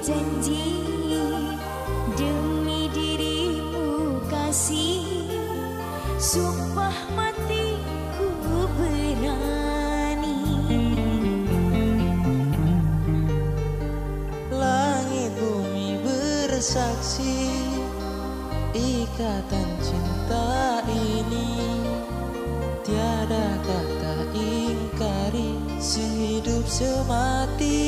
Janji demi dirimu kasih, sumpah mati ku berani. Langit bumi bersaksi ikatan cinta ini, tiada kata ingkari sehidup semati.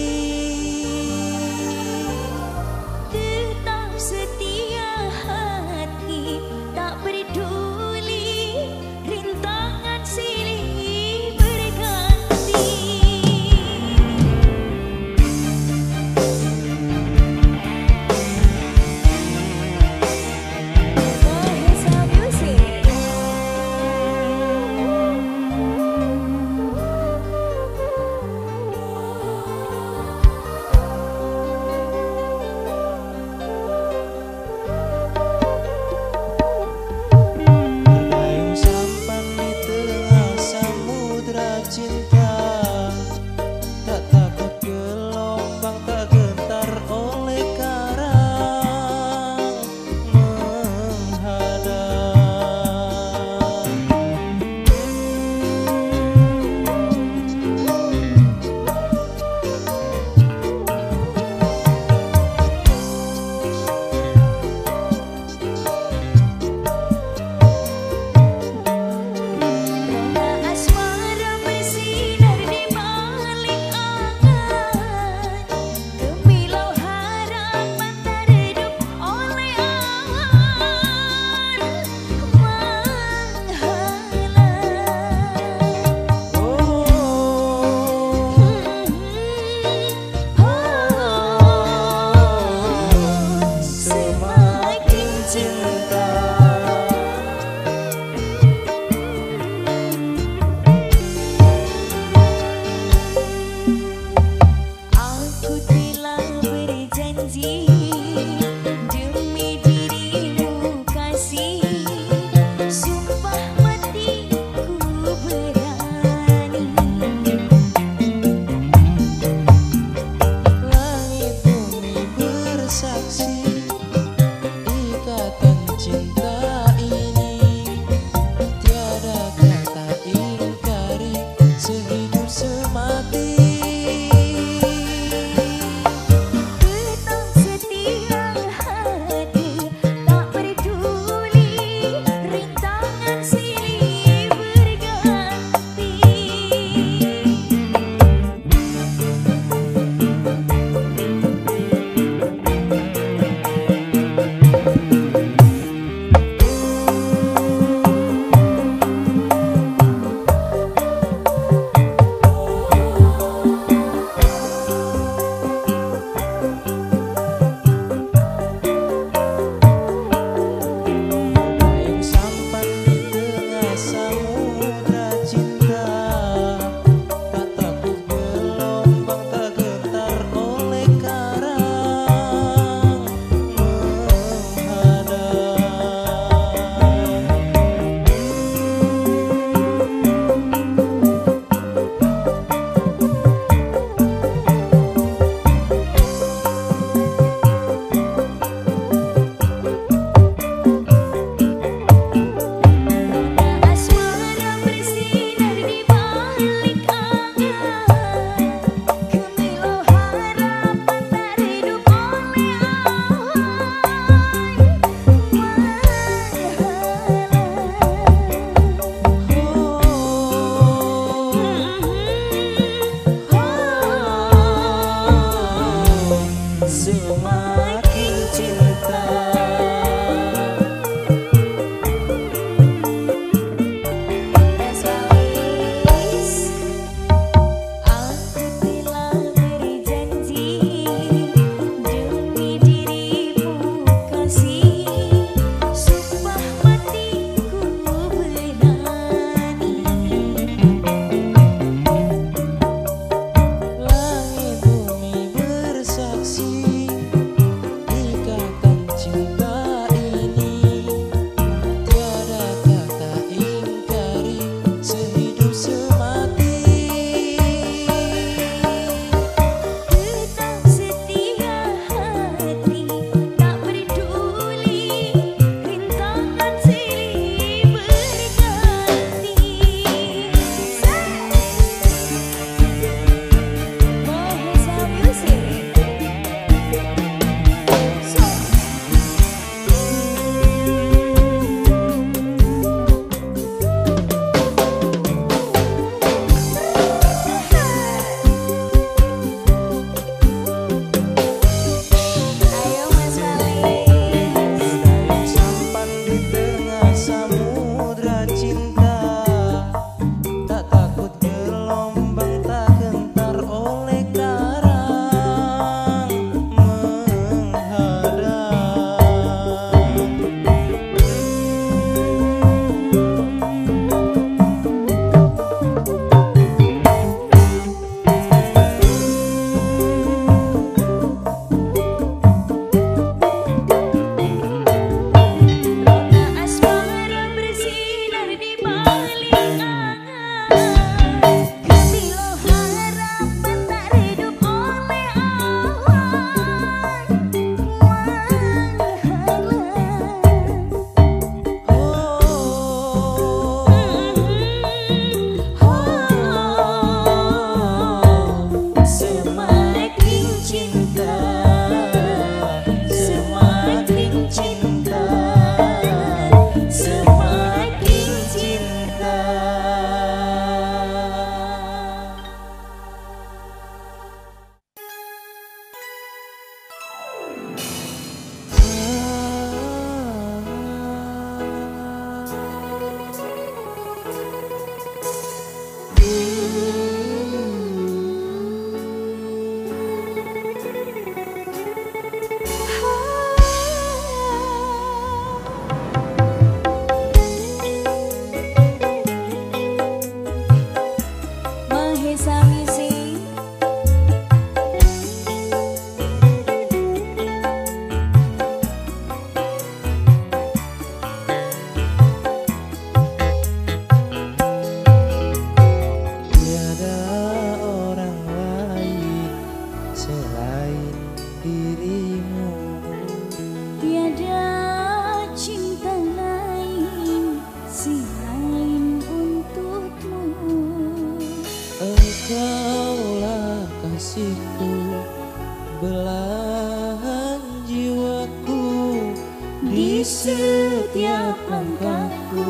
setiap langkahku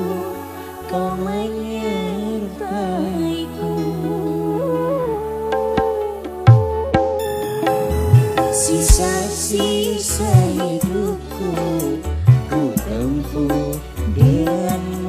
kau menyertaiku. Sisa-sisa hidupku ku tempuh denganmu.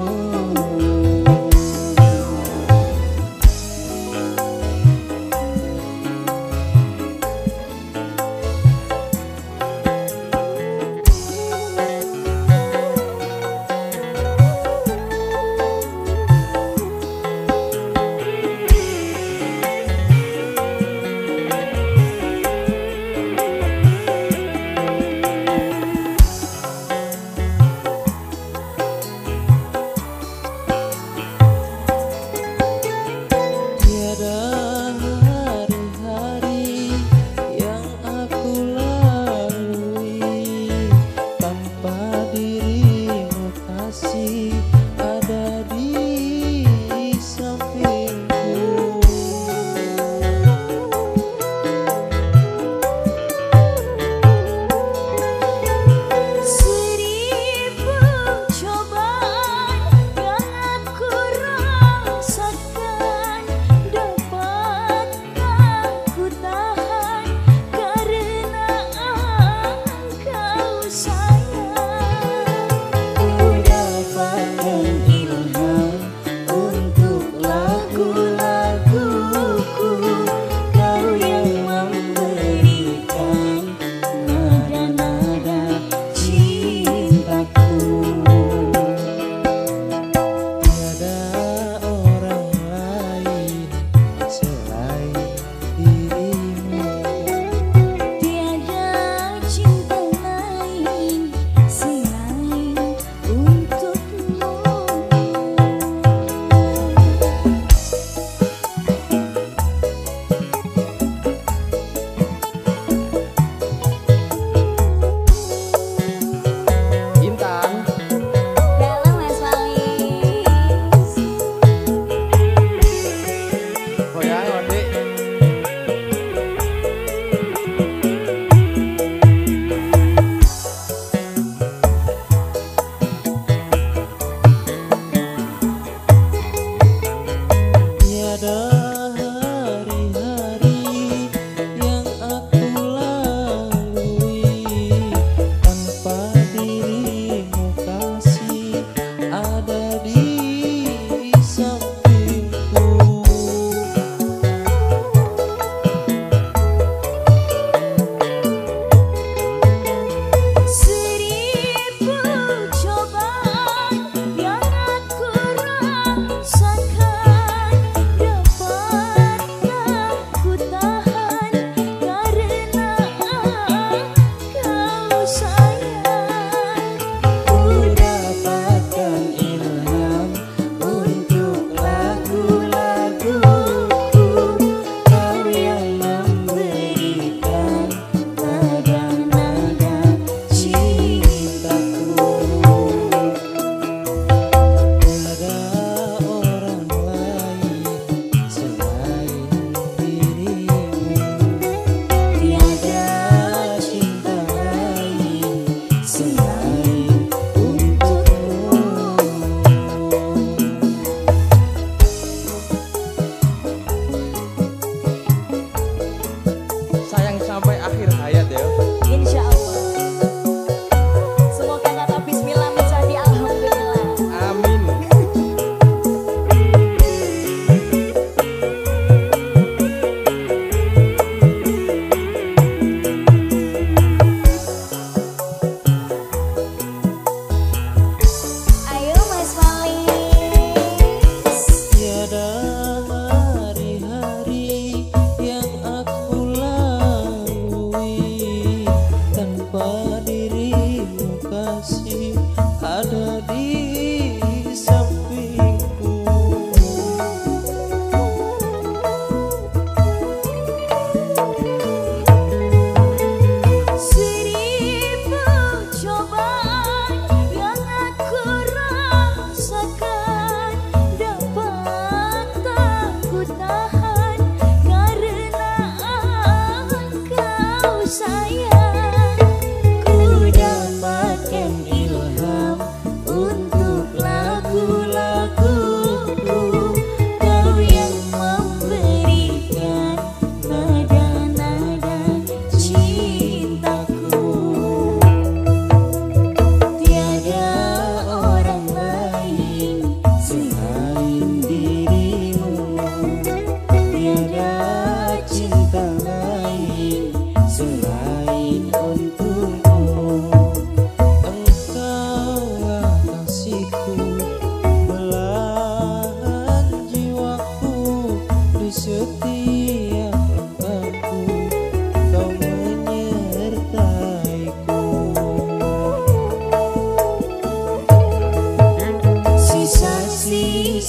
Ku dapatkan ilham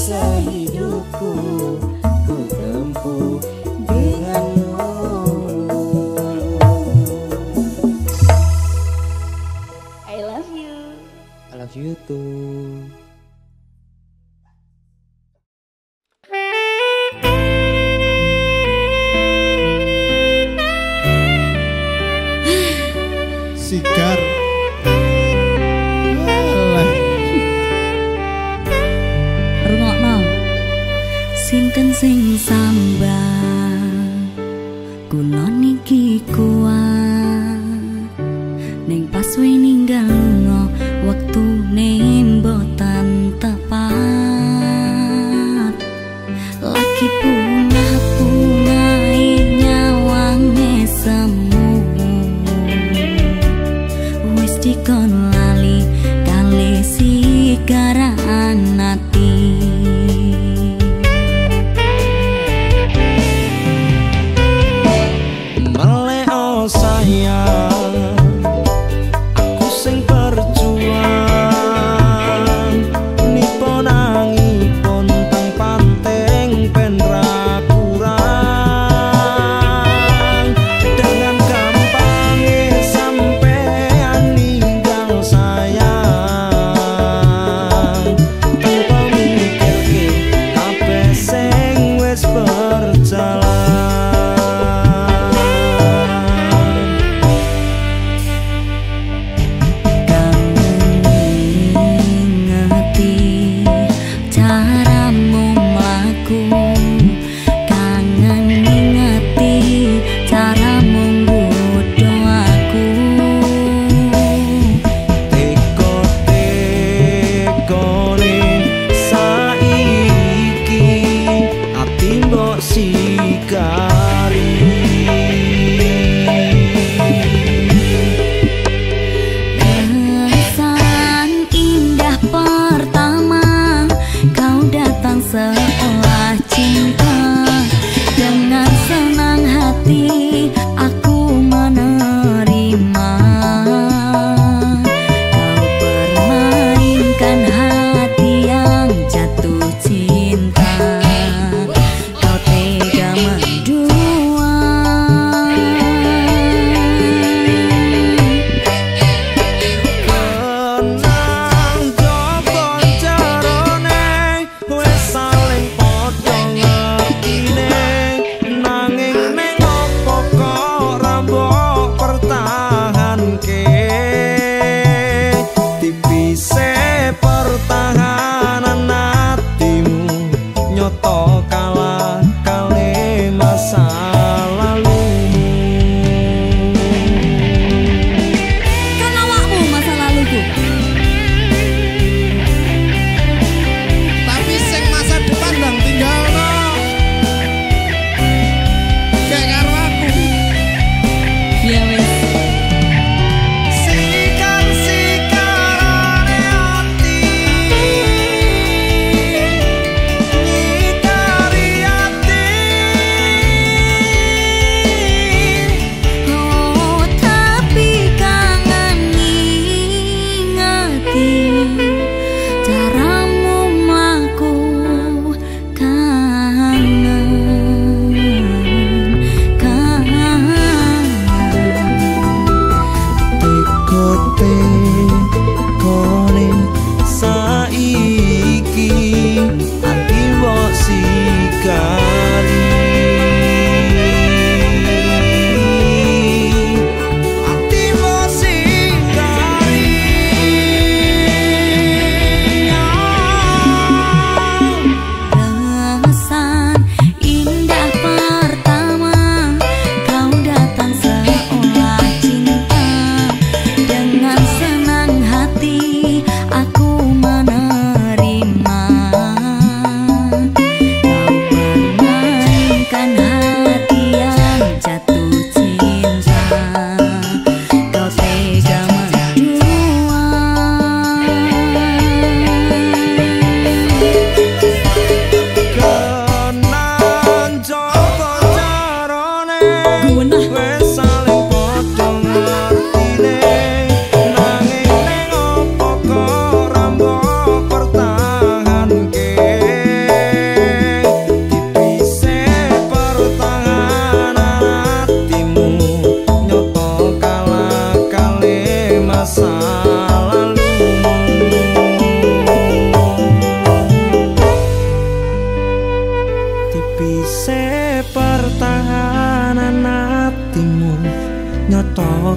sehidupku ku tempuh denganmu. I love you. I love you too. Sigar sinten sing sambang kula niki kuat ning pas wininggalno wektu nembotan tepat laki bunga-bunga nyawange semu wis dikon lali kale sigaran ati. Sayang, aku sing perjuang nipun angipun teng panteng penra kurang dengan gampangnya sampean ninggal sayang tanpa mikirke ape sing wis berjalan. Menerima kau permainkan hati.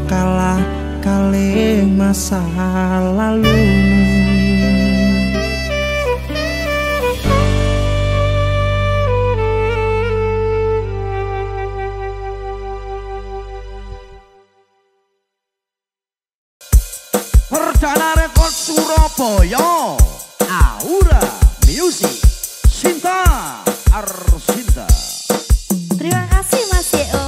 kalah kali masa lalu. Perdana Rekod Surabaya, Aura Music, Sinta Arsinta. Terima kasih Mas Yeo.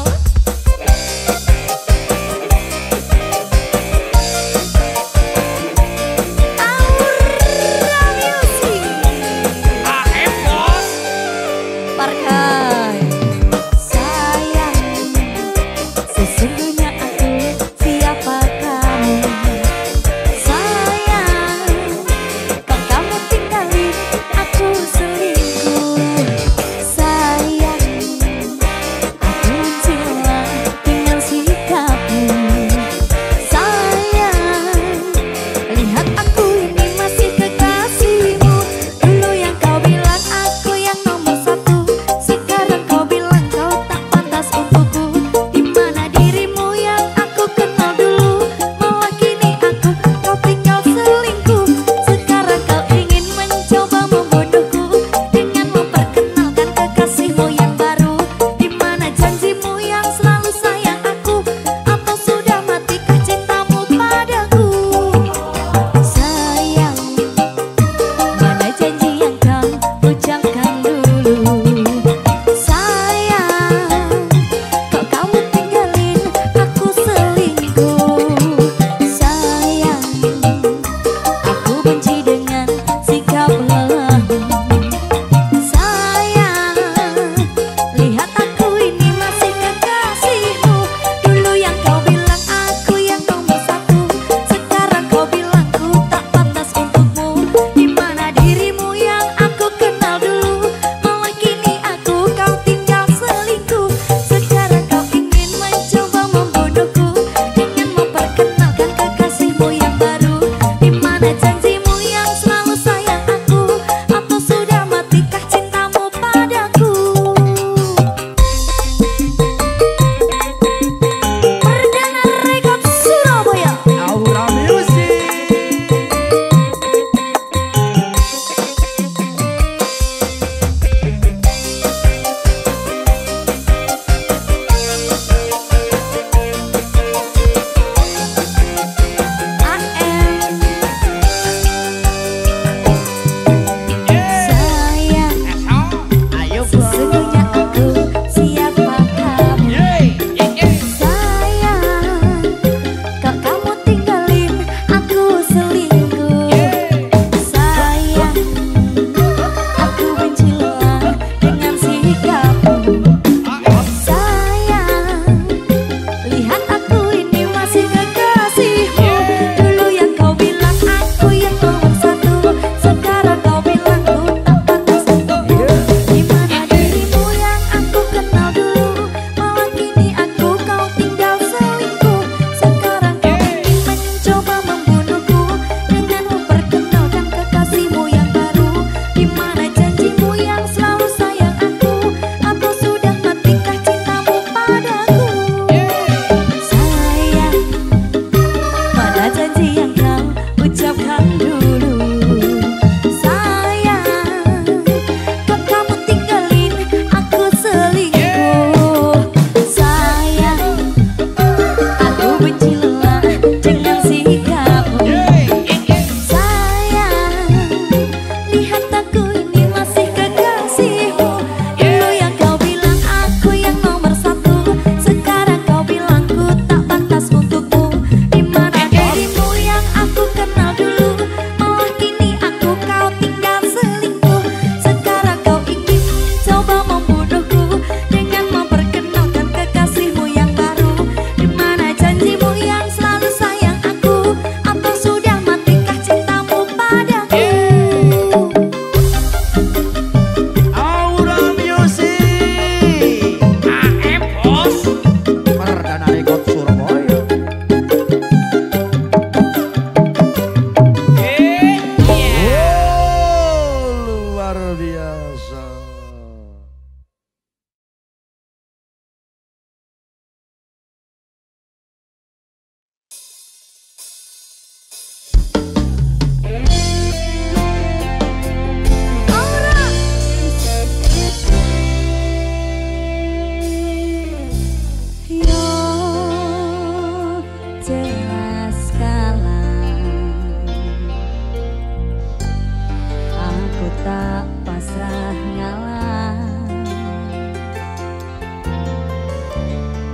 tak pasrah ngalah,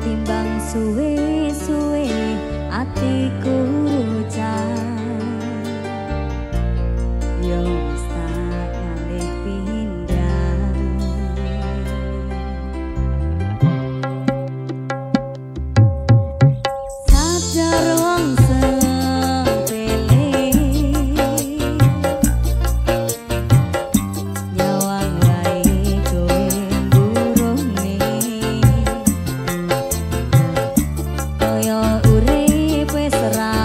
timbang suwe-suwe atiku rucah. Yo urip wis ra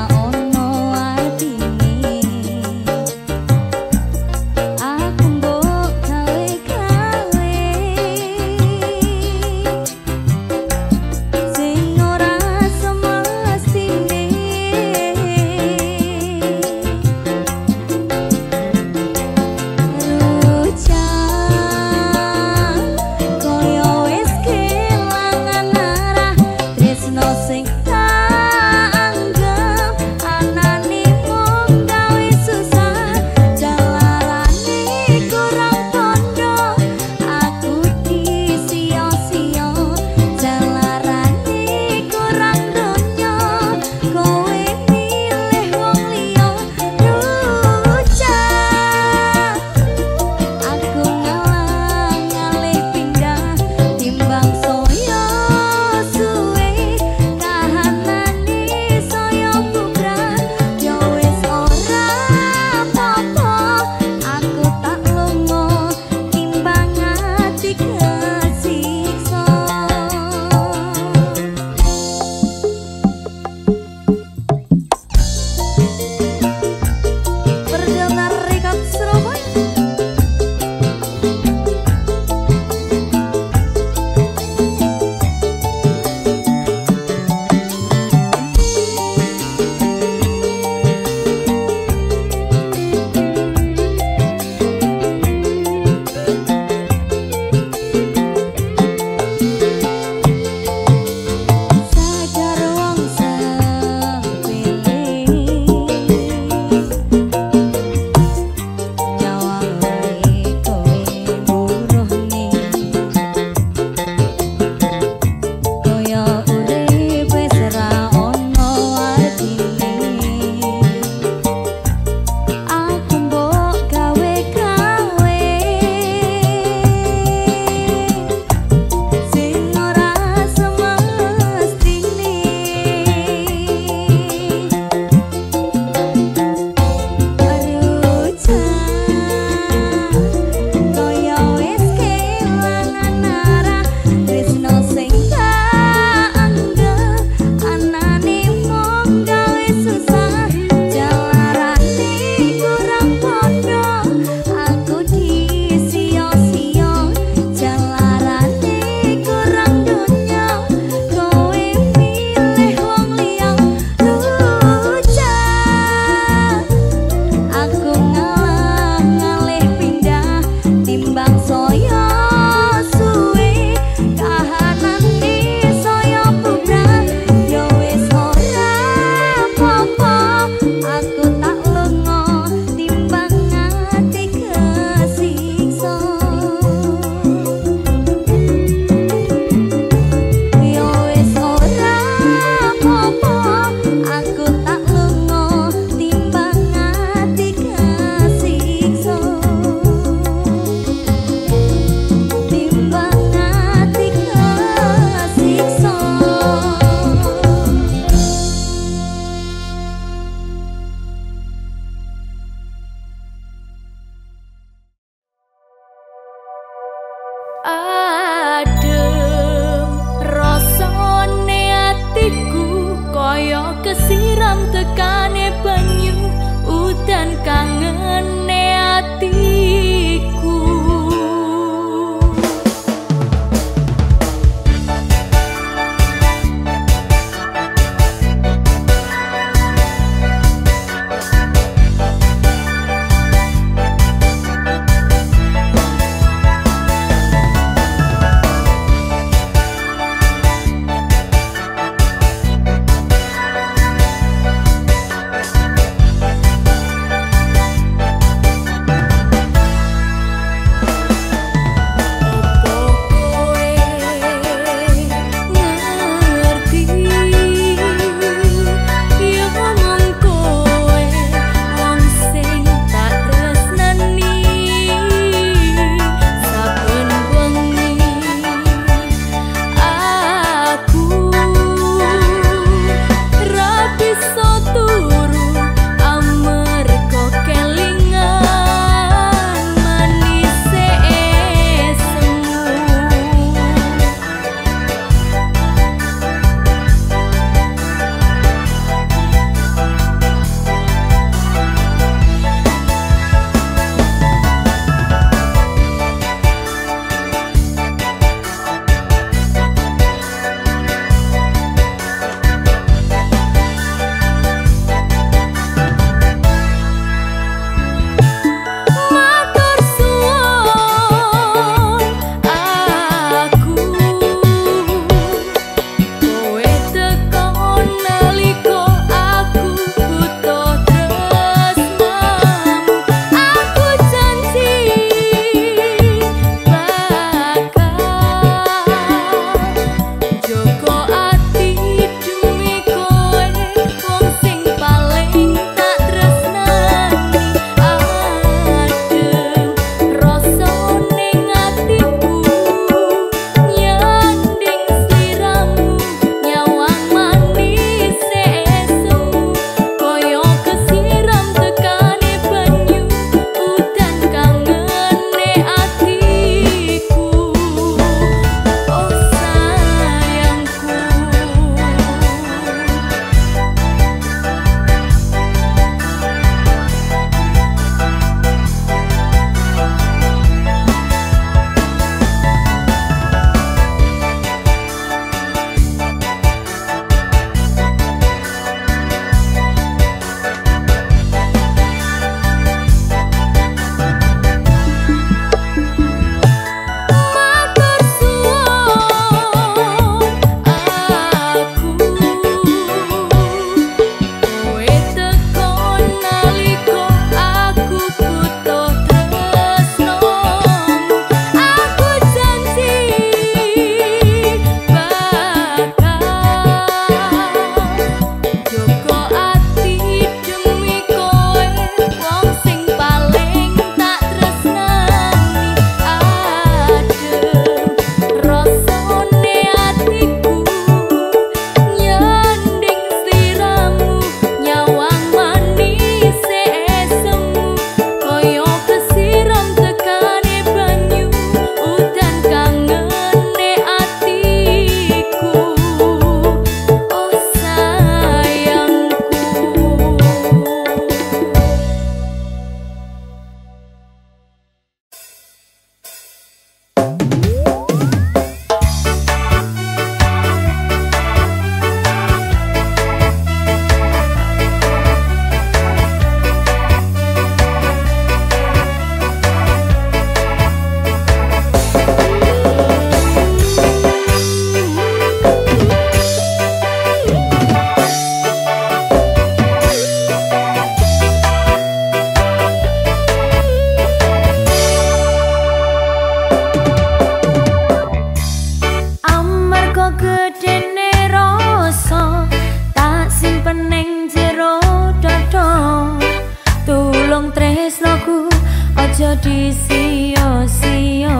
aja disio-sio.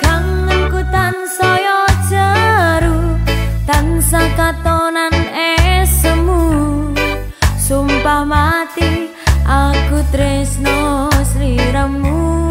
Kangenku tansaya jeru, tansah katonan esemu. Sumpah mati aku tresno sliramu.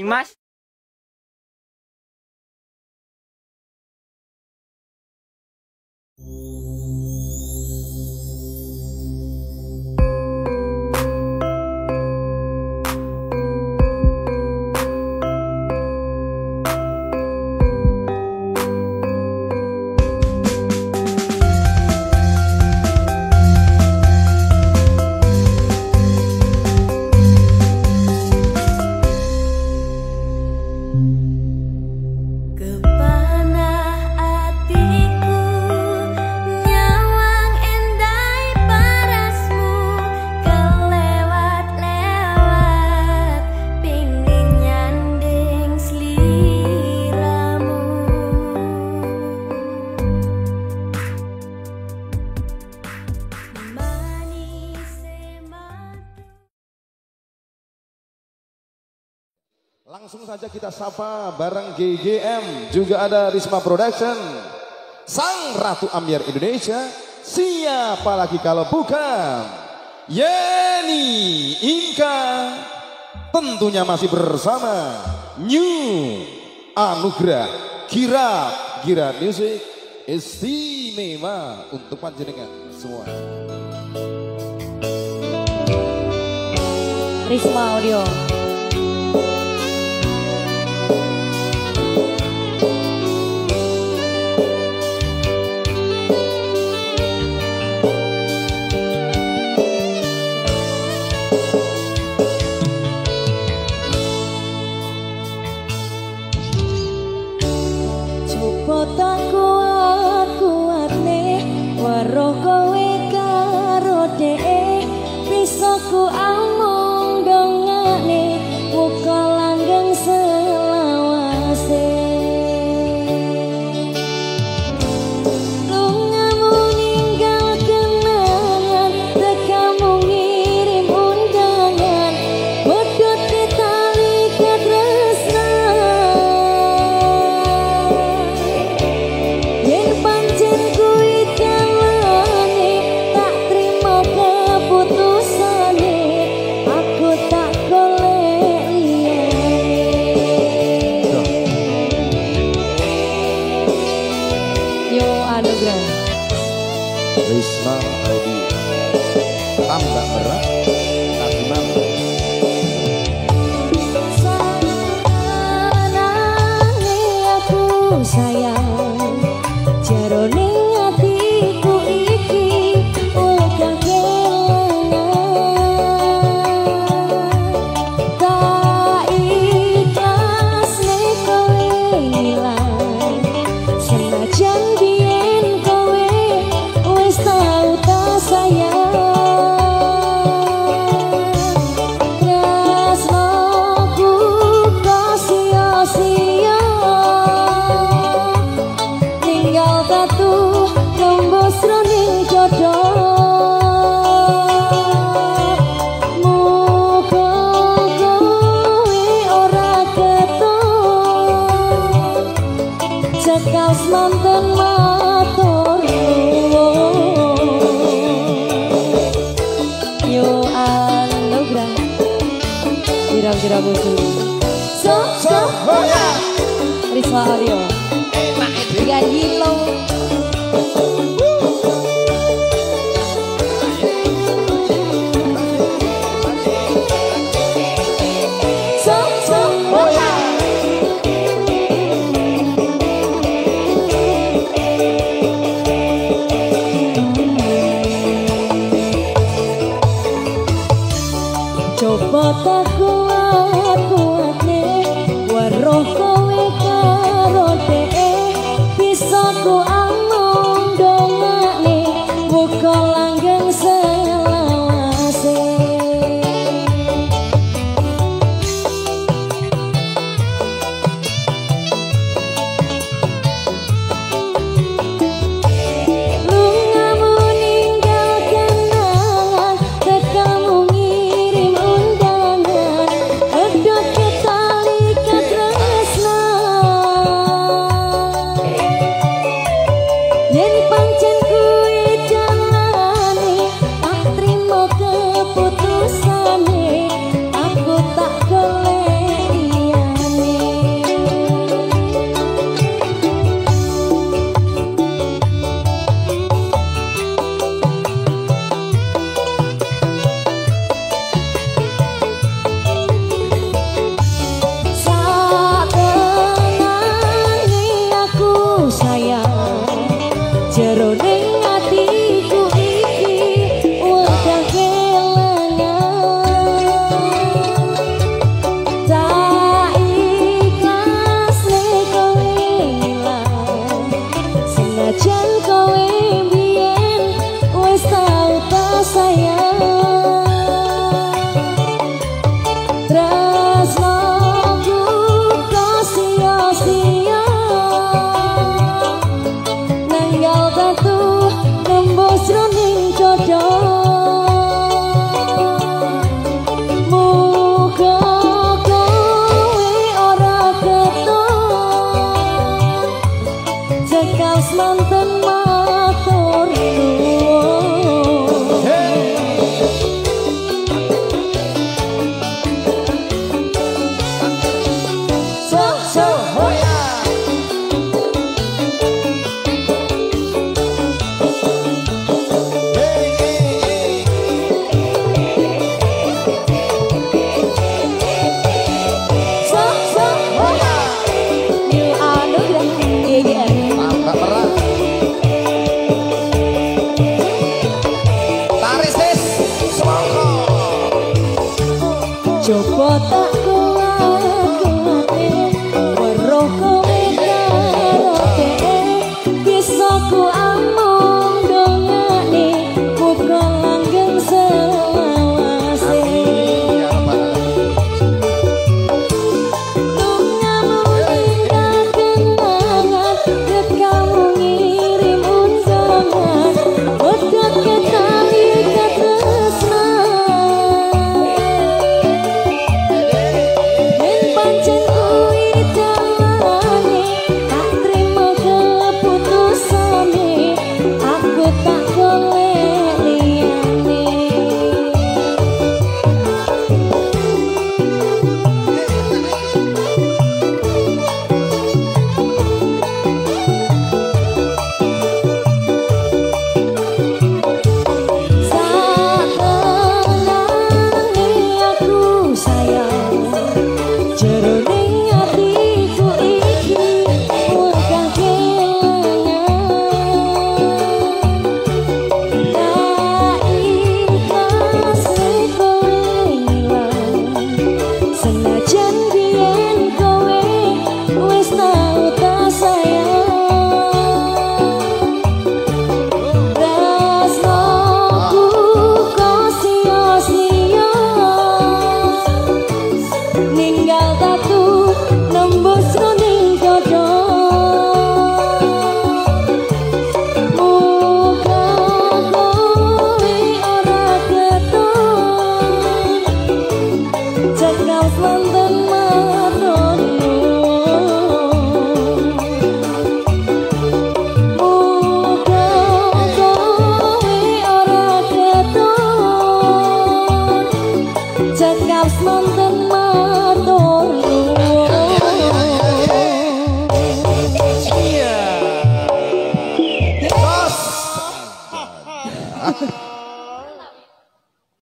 Mas, langsung saja kita sapa bareng GGM, juga ada Risma Production, sang ratu ambyar Indonesia, siapa lagi kalau bukan Yeni Inka. tentunya masih bersama New Anugerah Gira-gira Music, istimewa untuk panjenengan semua. Risma Audio. Risma Audio, tambah berat, tapi mampu. Sanane aku sayang, jarone hatiku iki ulah kelangan. Tak ikhlas nek kowe ilang, senajan Gira-gira Music. Risma Audio. Ninggal